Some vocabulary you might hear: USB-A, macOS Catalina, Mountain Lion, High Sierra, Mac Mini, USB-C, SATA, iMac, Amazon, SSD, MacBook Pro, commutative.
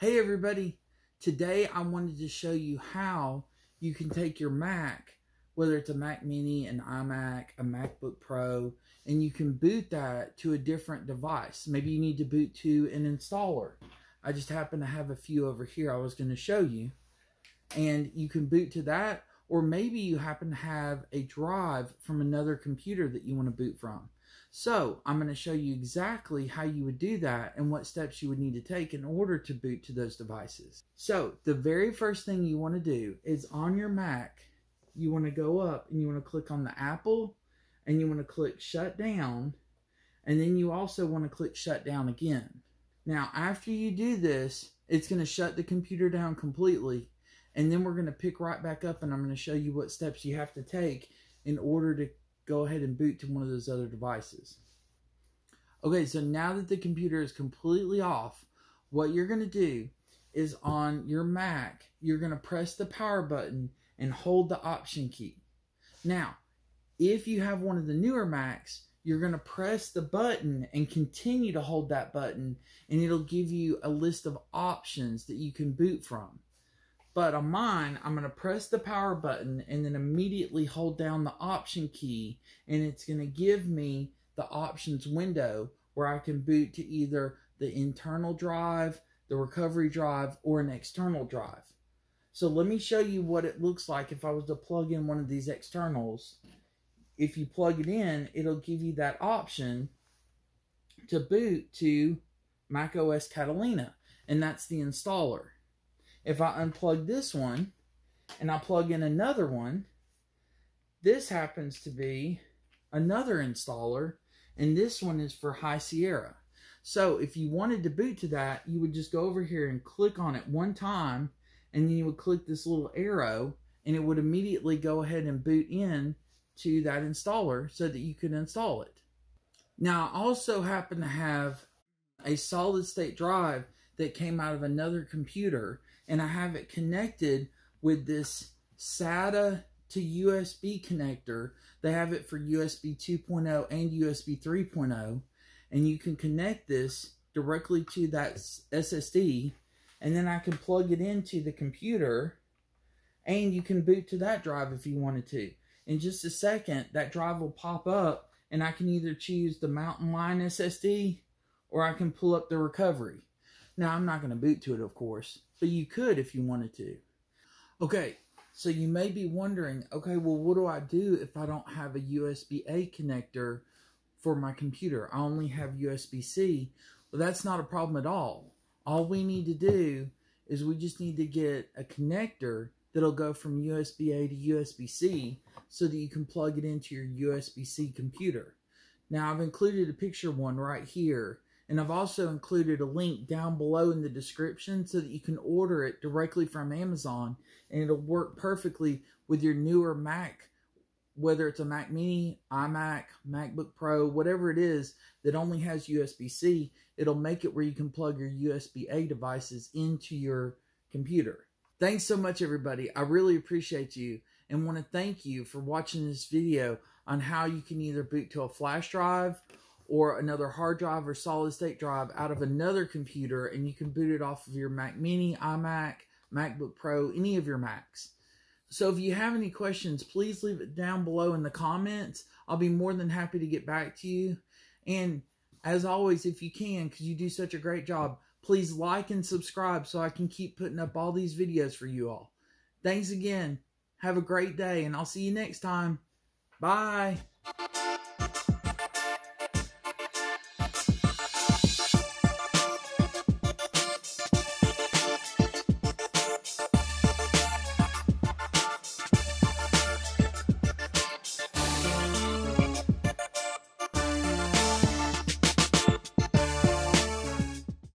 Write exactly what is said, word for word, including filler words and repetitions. Hey everybody, today I wanted to show you how you can take your Mac, whether it's a Mac Mini, an iMac, a MacBook Pro, and you can boot that to a different device. Maybe you need to boot to an installer. I just happen to have a few over here I was going to show you. And you can boot to that, or maybe you happen to have a drive from another computer that you want to boot from. So I'm going to show you exactly how you would do that and what steps you would need to take in order to boot to those devices. So the very first thing you want to do is on your Mac, you want to go up and you want to click on the Apple and you want to click shut down. And then you also want to click shut down again. Now, after you do this, it's going to shut the computer down completely. And then we're going to pick right back up and I'm going to show you what steps you have to take in order to go ahead and boot to one of those other devices. Okay, so now that the computer is completely off, what you're going to do is on your Mac, you're going to press the power button and hold the option key. Now, if you have one of the newer Macs, you're going to press the button and continue to hold that button, and it'll give you a list of options that you can boot from. But on mine, I'm going to press the power button and then immediately hold down the option key, and it's going to give me the options window where I can boot to either the internal drive, the recovery drive, or an external drive. So let me show you what it looks like if I was to plug in one of these externals. If you plug it in, it'll give you that option to boot to macOS Catalina, and that's the installer. If I unplug this one and I plug in another one, this happens to be another installer, and this one is for High Sierra. So if you wanted to boot to that, you would just go over here and click on it one time, and then you would click this little arrow and it would immediately go ahead and boot in to that installer so that you could install it. Now, I also happen to have a solid state drive that came out of another computer, and I have it connected with this SATA to U S B connector. They have it for U S B two point oh and U S B three point oh, and you can connect this directly to that S S D, and then I can plug it into the computer, and you can boot to that drive if you wanted to. In just a second, that drive will pop up, and I can either choose the Mountain Lion S S D, or I can pull up the recovery. Now, I'm not going to boot to it, of course, but you could if you wanted to. Okay, so you may be wondering, okay, well, what do I do if I don't have a U S B A connector for my computer? I only have U S B C. Well, that's not a problem at all. All we need to do is we just need to get a connector that'll go from U S B A to U S B C so that you can plug it into your U S B C computer. Now, I've included a picture one right here. And I've also included a link down below in the description so that you can order it directly from Amazon, and it'll work perfectly with your newer Mac, whether it's a Mac Mini, iMac, MacBook Pro, whatever it is that only has U S B C, it'll make it where you can plug your U S B A devices into your computer. Thanks so much, everybody. I really appreciate you and want to thank you for watching this video on how you can either boot to a flash drive or another hard drive or solid state drive out of another computer, and you can boot it off of your Mac Mini, iMac, MacBook Pro, any of your Macs. So if you have any questions, please leave it down below in the comments. I'll be more than happy to get back to you. And as always, if you can, because you do such a great job, please like and subscribe so I can keep putting up all these videos for you all. Thanks again. Have a great day, and I'll see you next time. Bye.